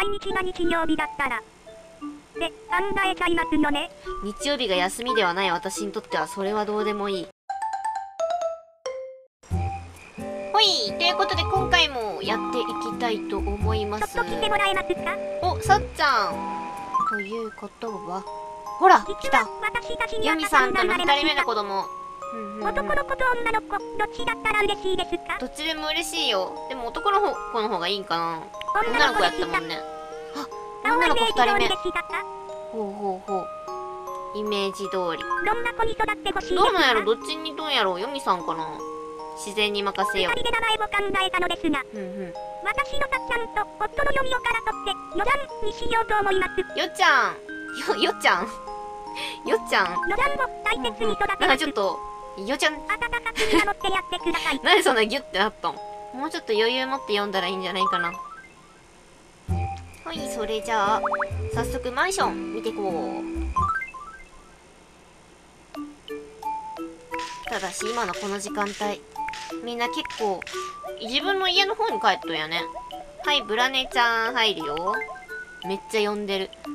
毎日が日曜日だったらって考えちゃいますのね。日曜日が休みではない私にとってはそれはどうでもいい。ほい、ということで今回もやっていきたいと思います。ちょっと来てもらえますか。お、さっちゃん。ということは、ほら、来た。ユミさんとの2人目の子供。男の子と女の子、どっちだったら嬉しいですか？どっちでも嬉しいよ。でも男の子の方がいいんかな。女の子やったもんね。あ、女の子2人目。ほうほうほう。イメージ通り。どんな子に育ってほしいですか？どうなんやろ、どっちにどうやろう。ユミさんかな。自然に任せよう。二人で名前を考えたのですが、私のたっちゃんと夫のよみおからとってのざんにしようと思います。よちゃん、よちゃん、よちゃん。のざんを大切に育てます。なんかちょっとよちゃん。温かく見守ってやってください。なんでそんなギュってなったん？もうちょっと余裕持って読んだらいいんじゃないかな。はい、それじゃあ早速マンション見ていこう。ただし今のこの時間帯、みんな結構自分の家の方に帰っとんやね。はい、ブラネちゃん入るよ。めっちゃ呼んでる。あ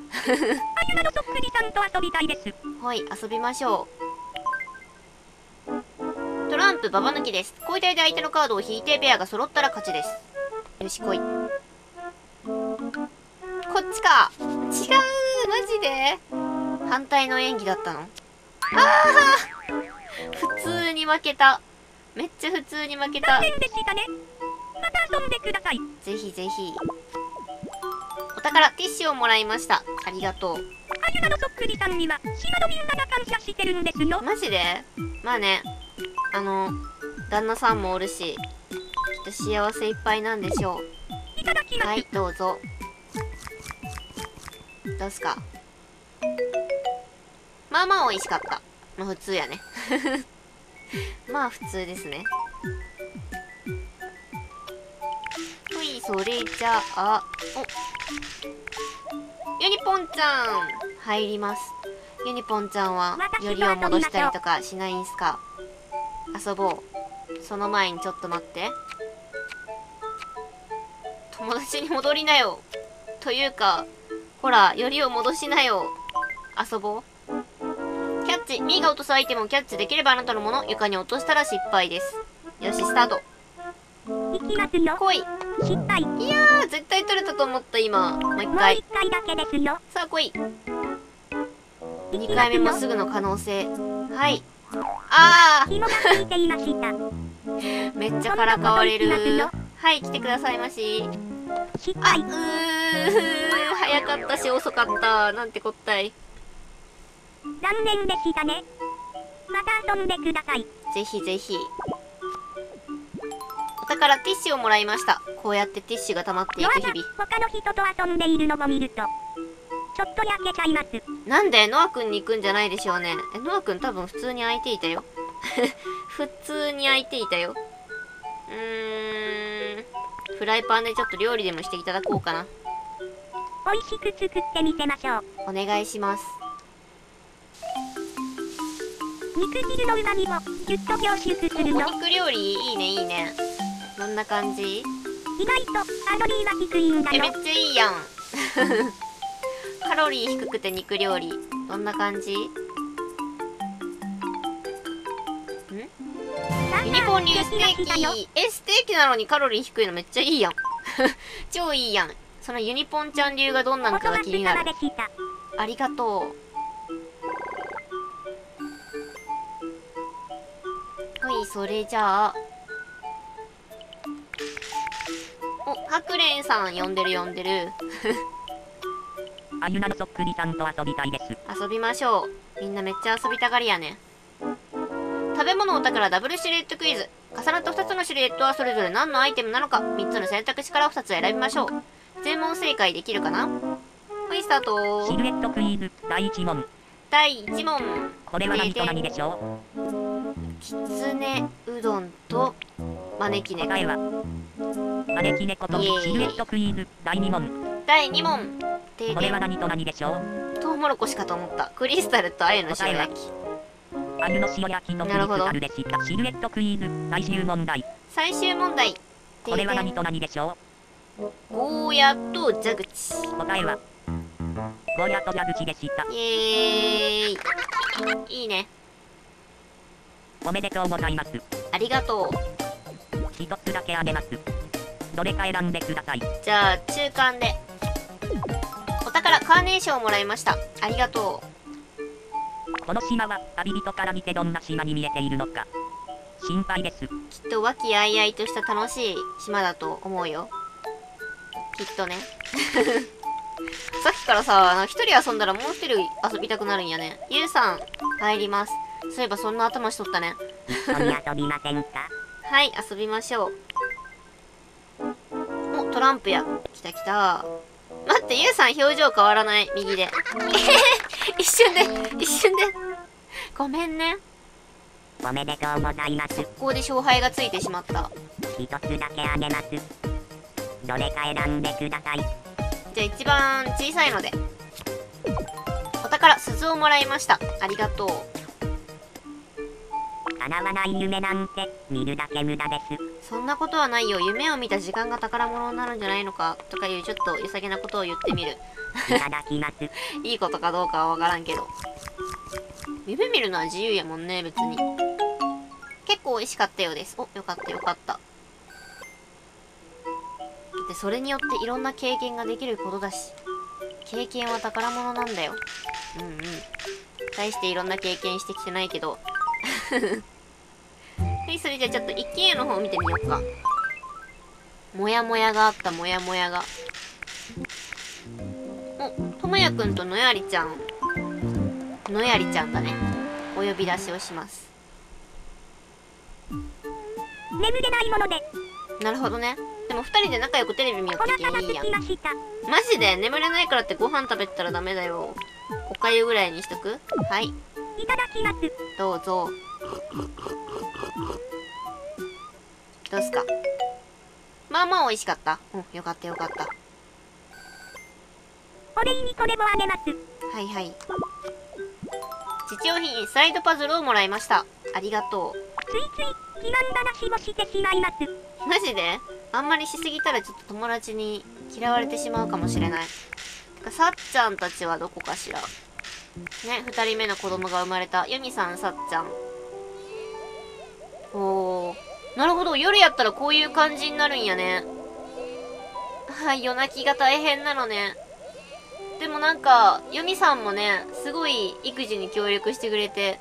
ゆなのそっくりさんと遊びたいです。はい、遊びましょう。トランプババ抜きです。交代で相手のカードを引いてペアが揃ったら勝ちです。よし、来い。こっちか。違う、マジで反対の演技だったの。ああ、普通に負けた。めっちゃ普通に負けた。残念でしたね。また遊んでください。ぜひぜひ。お宝ティッシュをもらいました。ありがとう。あゆなのそっくりさんには島のみんなが感謝してるんですよ。マジで？まあね、旦那さんもおるし、きっと幸せいっぱいなんでしょう。いただきます。はい、どうぞ。どうすか？まあまあ美味しかった。まあ普通やね。まあ普通ですね。ほい、それじゃあ、お、ユニポンちゃん入ります。ユニポンちゃんはよりを戻したりとかしないんすか？遊ぼう。その前にちょっと待って。友達に戻りなよ。というか、ほら、よりを戻しなよ。遊ぼう。ミーが落とすアイテムをキャッチできればあなたのもの。床に落としたら失敗です。よし、スタート。いきますよ。来い。失敗。いやー、絶対取れたと思った今。もう一回。もう一回だけですよ。さあ来い。2回目もすぐの可能性。はい。ああ、紐がついていました。めっちゃからかわれる。はい、来てくださいまし。失敗。あ、うー、早かったし遅かったなんてこったい。残念でしたね。また遊んでください。ぜひぜひ。お宝ティッシュをもらいました。こうやってティッシュが溜まっていく日々。他の人と遊んでいるのを見ると、ちょっと焼けちゃいます。なんでノア君に行くんじゃないでしょうね。ノア君多分普通に空いていたよ。普通に空いていたよ。フライパンでちょっと料理でもしていただこうかな。美味しく作ってみせましょう。お願いします。肉汁のうまみをぎゅっと凝縮するの。お肉料理いいね、いいね。どんな感じ？意外とカロリーは低いんだよ。めっちゃいいやん。カロリー低くて肉料理。どんな感じ？ん？ユニコーン流ステーキ。え、ステーキなのにカロリー低いのめっちゃいいやん。超いいやん。そのユニポンちゃん流がどんなのかが気になる。ありがとう。はい、それじゃあ。お、白蓮さん呼んでる呼んでる。あゆなのそっくりさんと遊びたいです。遊びましょう。みんなめっちゃ遊びたがりやね。食べ物お宝ダブルシルエットクイズ。重なった2つのシルエットはそれぞれ何のアイテムなのか、3つの選択肢から2つ選びましょう。全問正解できるかな。はい、スタート。シルエットクイズ第1問。第1問。これは何と何でしょう？きつねうどんと招き猫。答えは招き猫とシルエットクイズ第2問。第2問。これは何と何でしょう？トウモロコシかと思った。クリスタルとアユの塩焼き。アユの塩焼きとクリスタルでした。シルエットクイズ最終問題。最終問題。これは何と何でしょう？ゴーヤと蛇口。答えはゴーヤと蛇口でした。イエーイ、いいね。おめでとうございます。ありがとう。一つだけあげます。どれか選んでください。じゃあ中間で。お宝カーネーションをもらいました。ありがとう。この島は旅人から見てどんな島に見えているのか心配です。きっと和気あいあいとした楽しい島だと思うよ。きっとね。さっきからさ、一人遊んだらもう一人遊びたくなるんやね。ゆうさん、入ります。そういえばそんな頭しとったね。一緒に遊びませんか？はい、遊びましょう。お、トランプや。来た来た。待って、ゆうさん表情変わらない。右で。一瞬で、一瞬で。ごめんね。おめでとうございます。速攻で勝敗がついてしまった。一つだけあげます。どれか選んでください。じゃあ一番小さいので。お宝鈴をもらいました。ありがとう。叶わない夢なんて見るだけ無駄です。そんなことはないよ。夢を見た時間が宝物になるんじゃないのかとかいうちょっと良さげなことを言ってみる。いただきます。いいことかどうかは分からんけど、夢見るのは自由やもんね。別に結構美味しかったようです。お、よかったよかった。でそれによっていろんな経験ができることだし、経験は宝物なんだよ。うんうん、大していろんな経験してきてないけど。はい、それじゃあちょっと一軒家の方を見てみようか。もやもやがあった。もやもやが。お、ともやくんとのやりちゃん、のやりちゃんだね。お呼び出しをします。眠れないもので。なるほどね。でも2人で仲良くテレビ見ようっていいやん。マジで眠れないからってご飯食べたらダメだよ。おかゆぐらいにしとく。はい、いただきます。どうぞ。どうすか？まあまあ美味しかった。うん、よかったよかった。お礼にこれもあげます。はいはい。日用品サイドパズルをもらいました。ありがとう。ついつい自慢話もしてしまいます。マジであんまりしすぎたらちょっと友達に嫌われてしまうかもしれない。てかさっちゃんたちはどこかしらね。2人目の子供が生まれた。ユミさん、さっちゃん。おー、なるほど。夜やったらこういう感じになるんやね。はい、夜泣きが大変なのね。でもなんかユミさんもね、すごい育児に協力してくれて。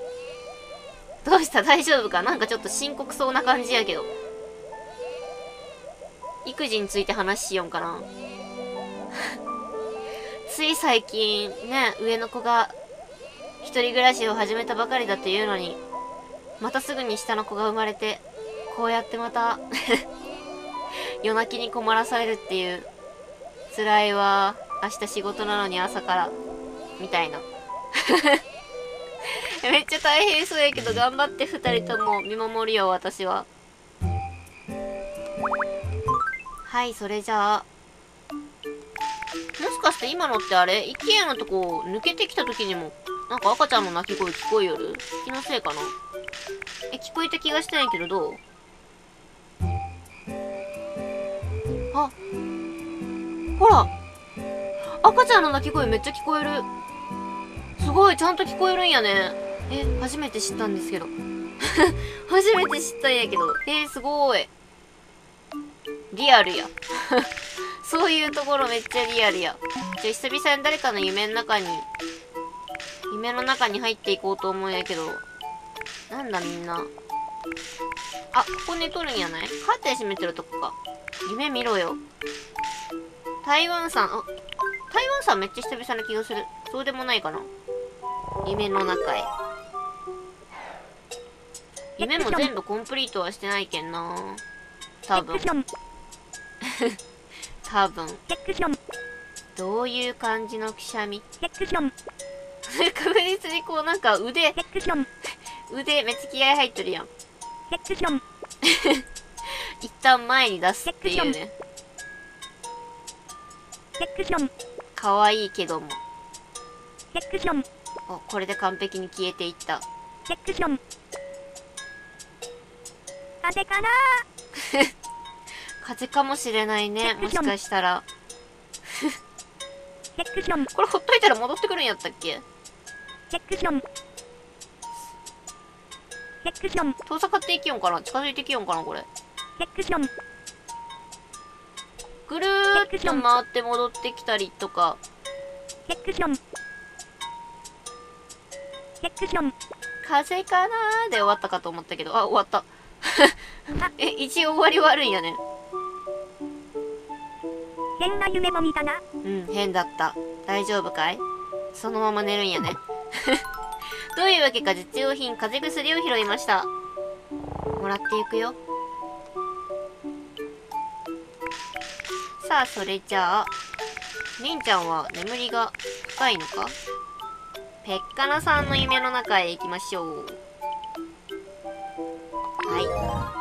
どうした、大丈夫か？なんかちょっと深刻そうな感じやけど。育児について話しようかな。つい最近ね、上の子が一人暮らしを始めたばかりだっていうのに、またすぐに下の子が生まれて、こうやってまた夜泣きに困らされるっていう。辛いわ、明日仕事なのに朝からみたいな。めっちゃ大変そうやけど頑張って2人とも見守るよ、私は。はい、それじゃあ。もしかして今のってあれ？一軒家のとこ抜けてきた時にも、なんか赤ちゃんの泣き声聞こえよる？気のせいかな？え、聞こえた気がしてないけどどう？あ、ほら！赤ちゃんの泣き声めっちゃ聞こえる。すごい、ちゃんと聞こえるんやね。え、初めて知ったんですけど。初めて知ったんやけど。すごい。リアルや。そういうところめっちゃリアルや。じゃあ久々に誰かの夢の中に入っていこうと思うんやけど。なんだみんな。あ、ここ寝とるんやない？カーテン閉めてるとこか。夢見ろよ。台湾さん、あ、台湾さんめっちゃ久々な気がする。そうでもないかな。夢の中へ。夢も全部コンプリートはしてないけんな。多分。多分。どういう感じのくしゃみ？確実にこうなんか腕めっちゃ気合入ってるやん。一旦前に出すっていうね。かわいいけども。お、これで完璧に消えていった。風かな風かもしれないね、もしかしたら。これほっといたら戻ってくるんやったっけ？遠ざかっていきよんかな、近づいていきよんかな、これ。ぐるーっと回って戻ってきたりとか。風かなーで終わったかと思ったけど、あ、終わった。え、一応終わり悪いんやね。変な夢も見たな。うん、変だった。大丈夫かい？そのまま寝るんやね。どういうわけか実用品、風邪薬を拾いました。もらっていくよ。さあ、それじゃあ、りんちゃんは眠りが深いのか？ペッカナさんの夢の中へ行きましょう。は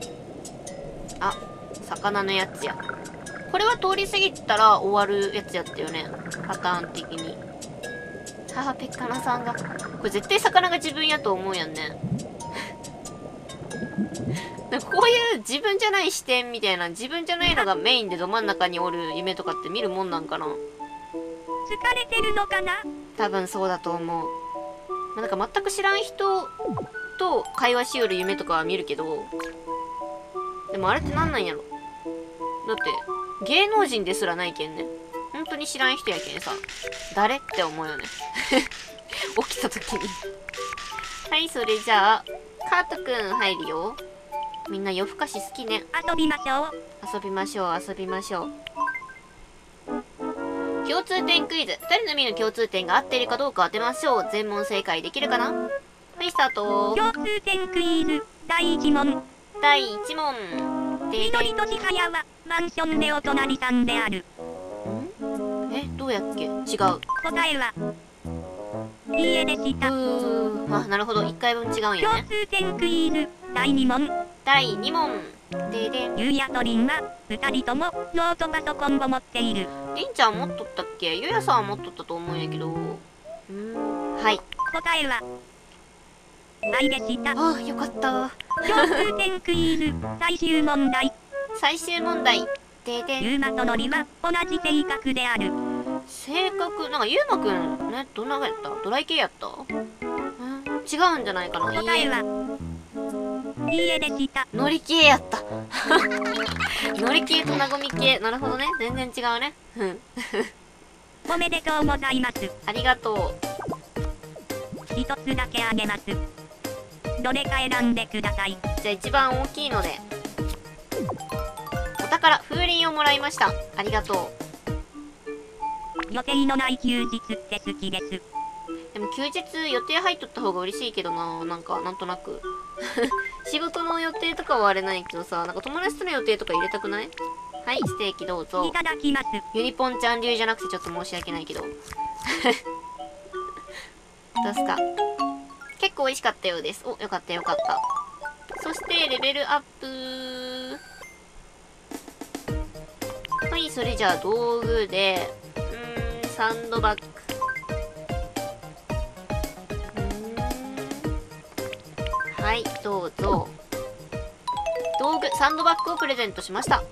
い。あ、魚のやつや。これは通り過ぎたら終わるやつやったよね。パターン的に。ああ、ペッカナさんが。これ絶対魚が自分やと思うやんね。なんかこういう自分じゃない視点みたいな、自分じゃないのがメインでど真ん中におる夢とかって見るもんなんかな。疲れてるのかな？多分そうだと思う。まあ、なんか全く知らん人と会話しよる夢とかは見るけど、でもあれってなんなんやろ。だって芸能人ですらないけんね。本当に知らん人やけんさ、誰って思うよね。起きた時に。はい、それじゃあカートくん入るよ。みんな夜更かし好きね。遊びましょう遊びましょう遊びましょう。共通点クイズ。2人のみの共通点が合っているかどうか当てましょう。全問正解できるかな？はい、スタート。共通点クイズ、第1問。第1問。で、緑とちはやは、マンションでお隣さんである。ん？え、どうやっけ？違う。答えは、いいえでした。あ、なるほど。1回分違うんやね。共通点クイズ、第2問。第2問。ででゆうやとりんは2人ともノートパソコンを持っている。りんちゃん持っとったっけ？ゆうやさんは持っとったと思うんやけど。はい、答えは愛でした。ああ、よかった。共通点クイズ最終問題。最終問題。ででゆうまとのりは同じ性格である。性格なんかゆうまくんね、どんなやった？ドライ系やった？違うんじゃないかな。答えはいいえでした。ノリ系やった。ノリ系となごみ系。なるほどね。全然違うね。おめでとうございます。ありがとう。一つだけあげます。どれか選んでください。じゃあ一番大きいので。お宝、風鈴をもらいました。ありがとう。予定のない休日って好きです。でも休日予定入っとった方が嬉しいけどな。なんか、なんとなく。仕事の予定とかはあれないけどさ、なんか友達との予定とか入れたくない？はい、ステーキどうぞ。いただきます。ユニポンちゃん流じゃなくてちょっと申し訳ないけど。どうすか？結構美味しかったようです。お、よかったよかった。そしてレベルアップ。はい、それじゃあ道具で、サンドバッグ。はい、どうぞ。道具、サンドバッグをプレゼントしました。は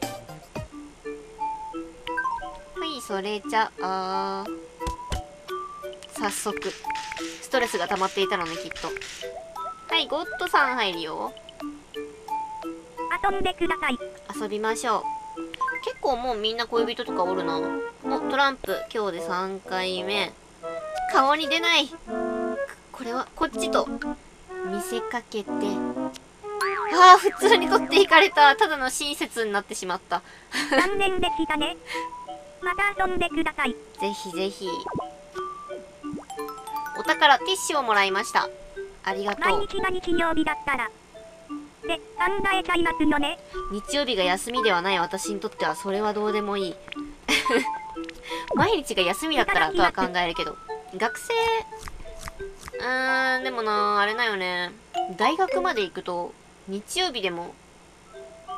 い、それじゃあ、早速。ストレスが溜まっていたのね、きっと。はい、ゴッドさん入るよ。遊んでください。遊びましょう。結構もうみんな恋人とかおるな。お、トランプ、今日で3回目。顔に出ない。これは、こっちと。見せかけて。ああ、普通に取っていかれた。ただの親切になってしまった。残念でしたね。また遊んでください。ぜひぜひ。お宝、ティッシュをもらいました。ありがとう。毎日が日曜日だったら。って考えちゃいますよね。日曜日が休みではない私にとってはそれはどうでもいい。毎日が休みだったらとは考えるけど。学生。でもな、あれだよね。大学まで行くと、日曜日でも、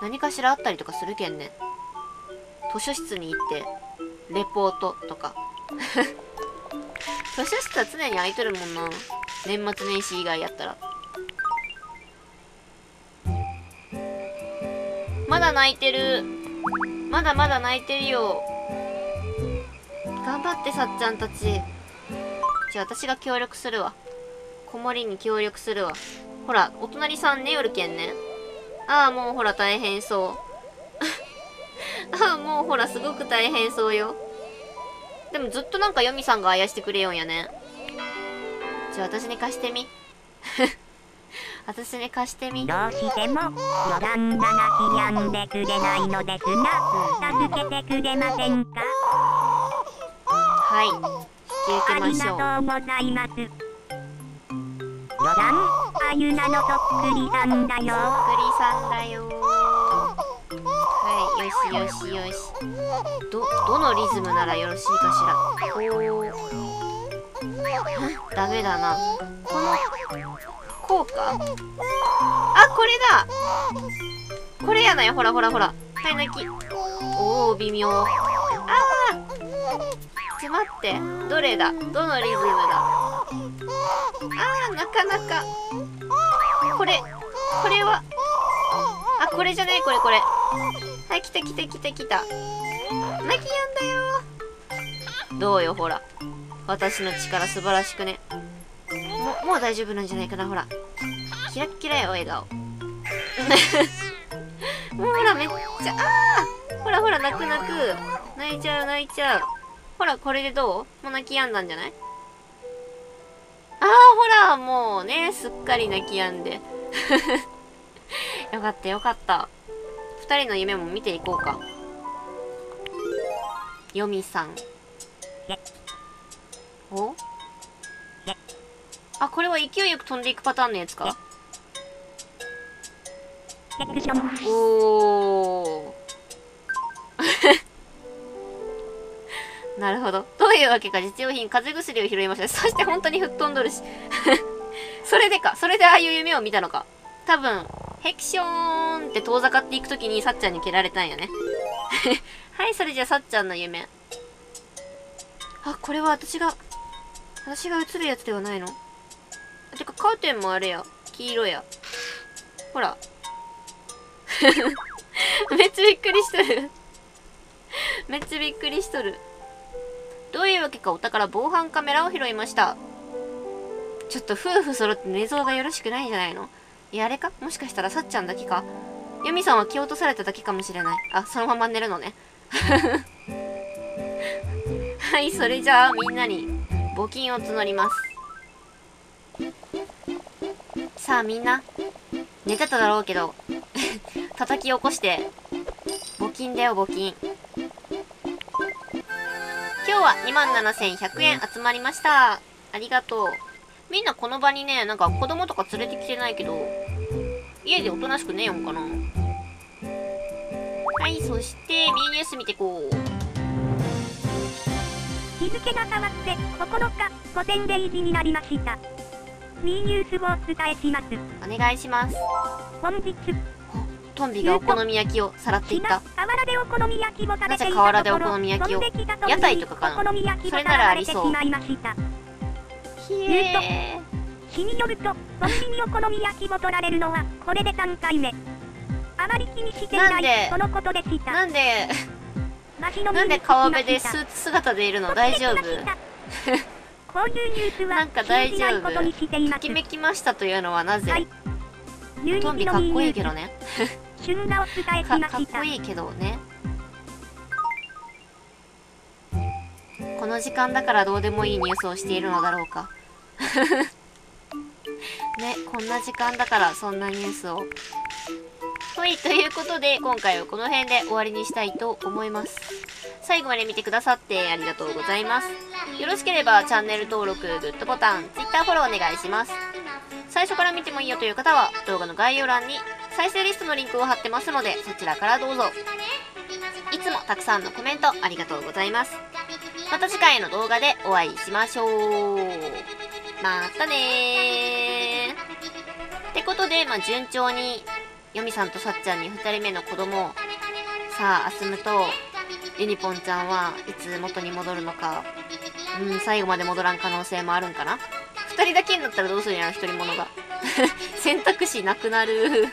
何かしらあったりとかするけんね。図書室に行って、レポートとか。図書室は常に空いとるもんな。年末年始以外やったら。まだ泣いてる。まだまだ泣いてるよ。頑張って、さっちゃんたち。じゃあ、私が協力するわ。子守に協力するわ。ほら、お隣さんね、夜けんね。ああ、もうほら、大変そう。ああ、もうほら、すごく大変そうよ。でもずっとなんかヨミさんがあやしてくれよんやね。じゃあ、私に貸してみ。私に貸してみ。どうしても、余談だがひやんでくれないのですが、助けてくれませんか？はい、引き受けましょう。ありがとうございます。余談、あゆなのそっくりさんだよ。そっくりさんだよ。はい、よしよしよし。どのリズムならよろしいかしら。ダメだな。こうか。あ、これだ。これやない。ほらほらほら。はい、泣き。おお、微妙。ああ。ちょ、待って。どれだ？どのリズムだ？ああ、なかなか。これは。あ、これじゃない、これ。はい、来た来た来た来た。泣きやんだよ。どうよ、ほら。私の力素晴らしくね。もう大丈夫なんじゃないかな、ほら。キラッキラよ、笑顔。もうほら、めっちゃ、ああ！ほらほら、泣く泣く。泣いちゃう、泣いちゃう。ほら、これでどう？もう泣き止んだんじゃない？ああ、ほら、もうね、すっかり泣き止んで。よかった、よかった。二人の夢も見ていこうか。ヨミさん。お？あ、これは勢いよく飛んでいくパターンのやつか。おー。なるほど。どういうわけか、実用品、風邪薬を拾いました。そして本当に吹っ飛んどるし。それでか。それでああいう夢を見たのか。多分、ヘキショーンって遠ざかっていくときにさっちゃんに蹴られたんやね。はい、それじゃあさっちゃんの夢。あ、これは私が映るやつではないの？てか、カーテンもあれや。黄色や。ほら。めっちゃびっくりしとる。めっちゃびっくりしとる。どういうわけかお宝防犯カメラを拾いました。ちょっと夫婦揃って寝相がよろしくないんじゃないの？いや、あれか？もしかしたらさっちゃんだけか。ユミさんは気を落とされただけかもしれない。あ、そのまま寝るのね。はい、それじゃあみんなに募金を募ります。さあみんな、寝てただろうけど、叩き起こして、募金だよ募金。今日は 27,100 円集まりました。ありがとう。みんなこの場にね、なんか子供とか連れてきてないけど、家でおとなしく寝よんかな。はい、そして、B ニュース見てこう。日付が変わって9日午前0時になりました。B ニュースをお伝えします。お願いします。本日トンビがお好み焼きをさらっていった。河原でお好み焼きを食べていたところ、なぜ河原でお好み焼きを？屋台とかかな。それならありそう。日によると、トンビにお好み焼きを取られるのはこれで3回目。あまり気にしていないこのことでした。なんで川辺でスーツ姿でいるの？大丈夫？なんか大丈夫。ときめきましたというのはなぜ？トンビかっこいいけどね。かっこいいけどね。この時間だからどうでもいいニュースをしているのだろうか。ね、こんな時間だからそんなニュースを。はい、ということで今回はこの辺で終わりにしたいと思います。最後まで見てくださってありがとうございます。よろしければチャンネル登録、グッドボタン、Twitter フォローお願いします。最初から見てもいいよという方は動画の概要欄に再生リストのリンクを貼ってますのでそちらからどうぞ。いつもたくさんのコメントありがとうございます。また次回の動画でお会いしましょう。またねー。ってことで、順調にヨミさんとさっちゃんに2人目の子供を、さあ、アスムとユニポンちゃんはいつ元に戻るのか、最後まで戻らん可能性もあるんかな。2人だけになったらどうするんやろ、1人者が。選択肢なくなる。